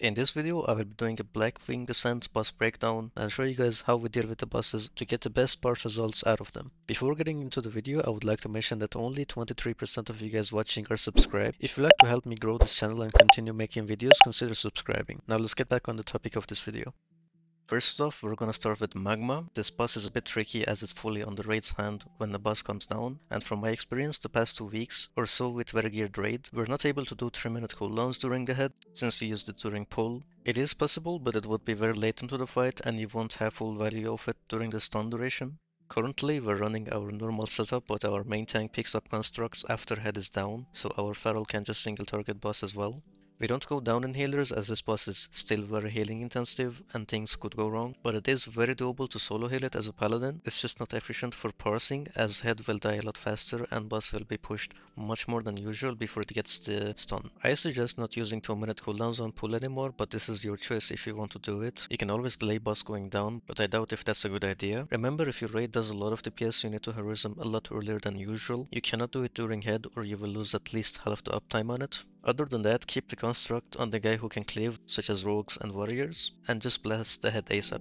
In this video, I will be doing a Blackwing Descent bus breakdown and show you guys how we deal with the buses to get the best bus results out of them. Before getting into the video, I would like to mention that only 23% of you guys watching are subscribed. If you'd like to help me grow this channel and continue making videos, consider subscribing. Now let's get back on the topic of this video. First off, we're gonna start with Magma. This bus is a bit tricky as it's fully on the raid's hand when the bus comes down, and from my experience the past 2 weeks or so with very geared raid, we're not able to do 3-minute cooldowns during the head since we used it during pull. It is possible, but it would be very late into the fight and you won't have full value of it during the stun duration. Currently we're running our normal setup, but our main tank picks up constructs after head is down, so our feral can just single target boss as well. We don't go down in healers as this boss is still very healing intensive and things could go wrong, but it is very doable to solo heal it as a paladin. It's just not efficient for parsing as head will die a lot faster and boss will be pushed much more than usual before it gets the stun. I suggest not using 2-minute cooldowns on pull anymore, but this is your choice if you want to do it. You can always delay boss going down, but I doubt if that's a good idea. Remember, if your raid does a lot of DPS, you need to heroism a lot earlier than usual. You cannot do it during head or you will lose at least half the uptime on it. Other than that, keep the construct on the guy who can cleave, such as rogues and warriors, and just blast the head ASAP.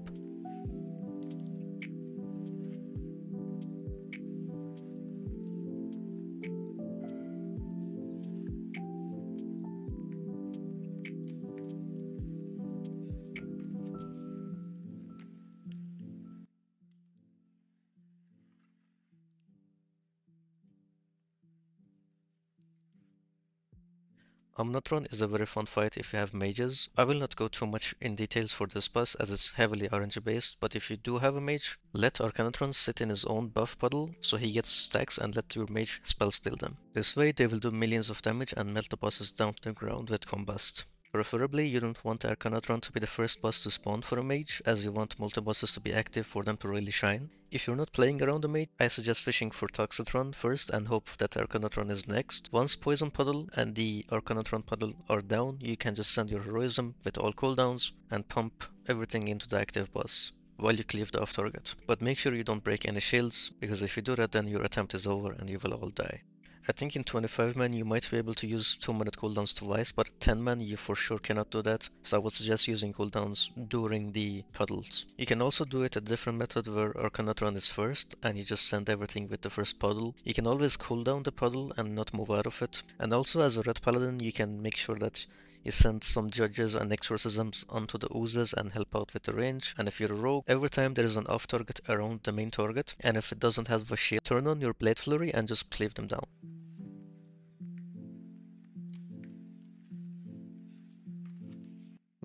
Omnotron is a very fun fight if you have mages. I will not go too much in details for this bus as it's heavily RNG based, but if you do have a mage, let Arcanatron sit in his own buff puddle so he gets stacks and let your mage spell steal them. This way they will do millions of damage and melt the bosses down to the ground with combust. Preferably you don't want Arcanatron to be the first boss to spawn for a mage, as you want multi-bosses to be active for them to really shine. If you're not playing around a mage, I suggest fishing for Toxitron first and hope that Arcanatron is next. Once Poison Puddle and the Arcanatron Puddle are down, you can just send your heroism with all cooldowns and pump everything into the active boss while you cleave the off-target. But make sure you don't break any shields, because if you do that then your attempt is over and you will all die. I think in 25-man you might be able to use 2-minute cooldowns twice, but 10-man you for sure cannot do that, so I would suggest using cooldowns during the puddles. You can also do it a different method where Arcanatron is first and you just send everything with the first puddle. You can always cooldown the puddle and not move out of it, and also as a red paladin you can make sure that you send some judges and exorcisms onto the oozes and help out with the range. And if you're a rogue, every time there is an off target around the main target, and if it doesn't have a shield, turn on your blade flurry and just cleave them down.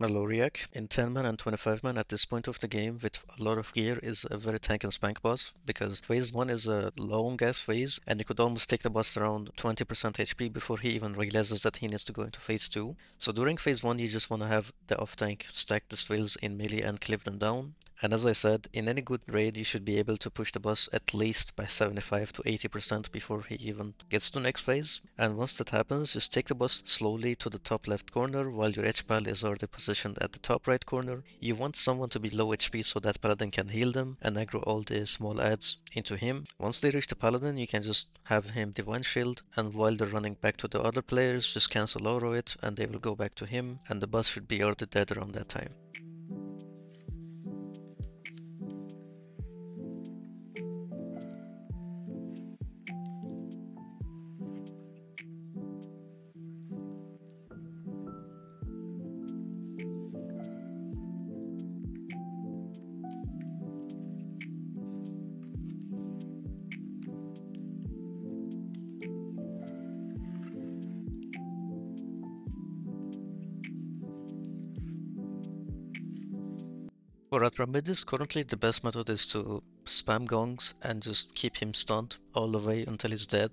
Maloriak in 10-man and 25-man at this point of the game with a lot of gear is a very tank and spank boss, because phase 1 is a long ass phase and you could almost take the boss around 20% HP before he even realizes that he needs to go into phase 2. So during phase 1 you just want to have the off tank stack the spells in melee and clip them down. And as I said, in any good raid you should be able to push the boss at least by 75 to 80% before he even gets to the next phase. And once that happens, just take the boss slowly to the top left corner while your H-Pal is already positioned at the top right corner. You want someone to be low HP so that paladin can heal them and aggro all the small adds into him. Once they reach the paladin, you can just have him divine shield, and while they're running back to the other players, just cancel aura it and they will go back to him, and the boss should be already dead around that time. For Atramedes, currently the best method is to spam gongs and just keep him stunned all the way until he's dead.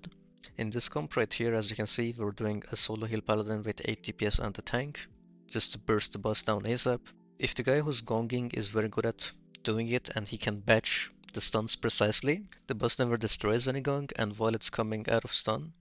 In this comp right here, as you can see, we're doing a solo heal paladin with 8 DPS and the tank, just to burst the boss down ASAP. If the guy who's gonging is very good at doing it and he can batch the stuns precisely, the boss never destroys any gong and while it's coming out of stun.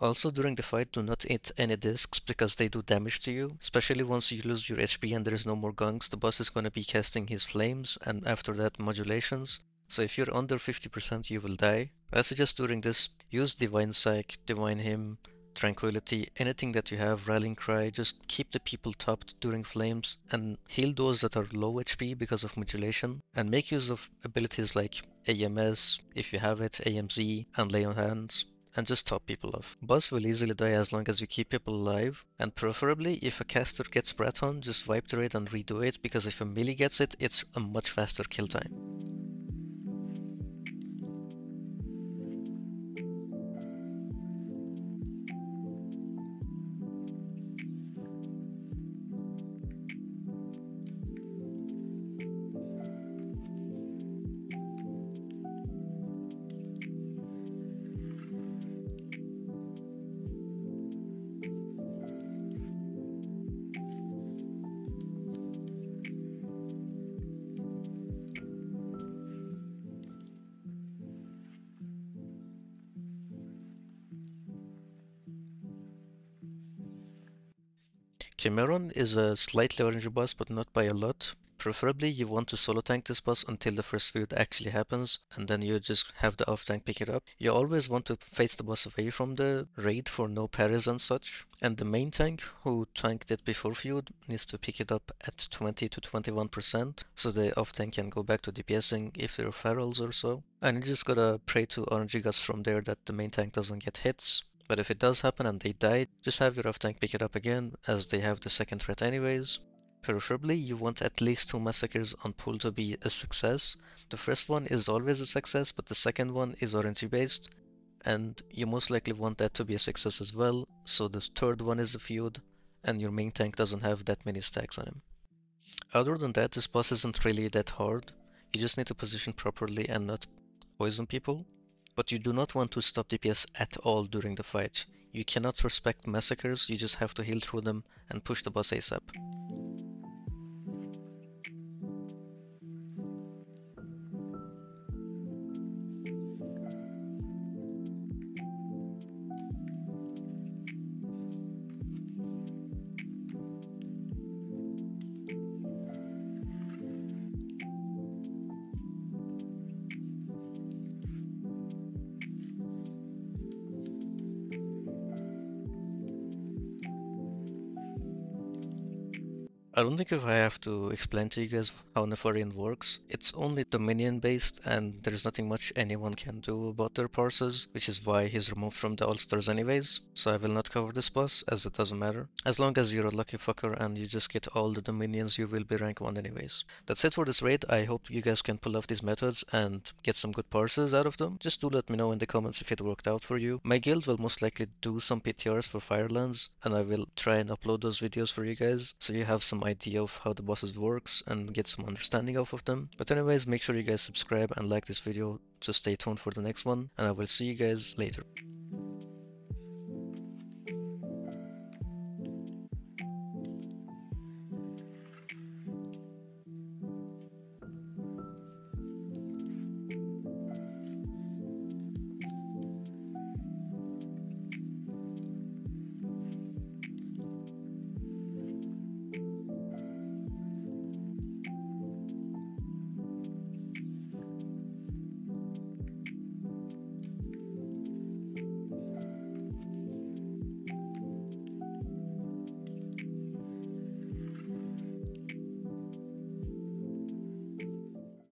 Also during the fight, do not hit any discs because they do damage to you, especially once you lose your HP and there is no more gunks. The boss is going to be casting his flames and after that modulations, so if you're under 50% you will die. I suggest during this use divine psych, divine him, Tranquility, anything that you have, Rallying Cry, just keep the people topped during flames and heal those that are low HP because of modulation, and make use of abilities like AMS, if you have it, AMZ, and Lay on Hands, and just top people off. Boss will easily die as long as you keep people alive, and preferably if a caster gets Brat on, just wipe the raid and redo it, because if a melee gets it, it's a much faster kill time. Chimaeron is a slightly orange boss, but not by a lot. Preferably you want to solo tank this boss until the first feud actually happens, and then you just have the off tank pick it up. You always want to face the boss away from the raid for no parries and such, and the main tank who tanked it before feud needs to pick it up at 20 to 21% so the off tank can go back to DPSing if there are ferals or so, and you just gotta pray to RNG gods from there that the main tank doesn't get hits. But if it does happen and they die, just have your off tank pick it up again, as they have the second threat anyways. Preferably, you want at least 2 massacres on pool to be a success. The first one is always a success, but the second one is RNG based, and you most likely want that to be a success as well, so the third one is the feud, and your main tank doesn't have that many stacks on him. Other than that, this boss isn't really that hard. You just need to position properly and not poison people. But you do not want to stop DPS at all during the fight. You cannot respect massacres, you just have to heal through them and push the boss ASAP. I don't think if I have to explain to you guys how Nefarian works. It's only Dominion based and there's nothing much anyone can do about their parses, which is why he's removed from the all-stars anyways, so I will not cover this boss as it doesn't matter. As long as you're a lucky fucker and you just get all the Dominions, you will be rank 1 anyways. That's it for this raid. I hope you guys can pull off these methods and get some good parses out of them. Just do let me know in the comments if it worked out for you. My guild will most likely do some PTRs for Firelands and I will try and upload those videos for you guys so you have some idea of how the bosses works and get some understanding off of them. But anyways, make sure you guys subscribe and like this video to stay tuned for the next one, and I will see you guys later.